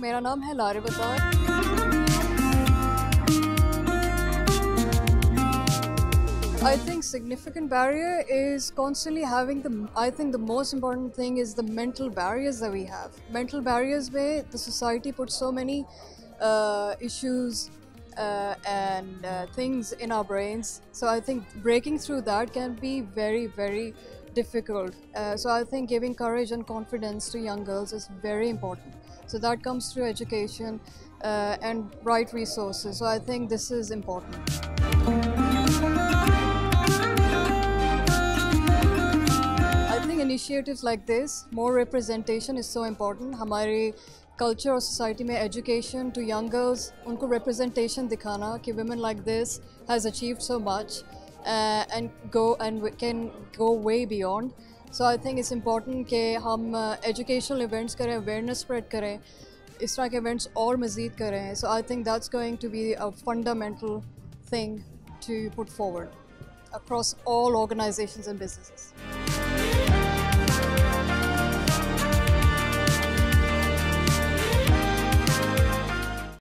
मेरा नाम है लारिब अता। I think significant barrier is constantly having I think the most important thing is the mental barriers that we have. Mental barriers where the society puts so many issues and things in our brains. So I think breaking through that can be very, very difficult. So I think giving courage and confidence to young girls is very important. So that comes through education and right resources. So I think this is important. Initiatives like this, more representation is so important. हमारे culture और society में education to young girls, उनको representation दिखाना कि women like this has achieved so much and can go way beyond. So I think it's important कि हम educational events करें, awareness spread करें, इस तरह के events और मज़ीद करें. So I think that's going to be a fundamental thing to put forward across all organizations and businesses.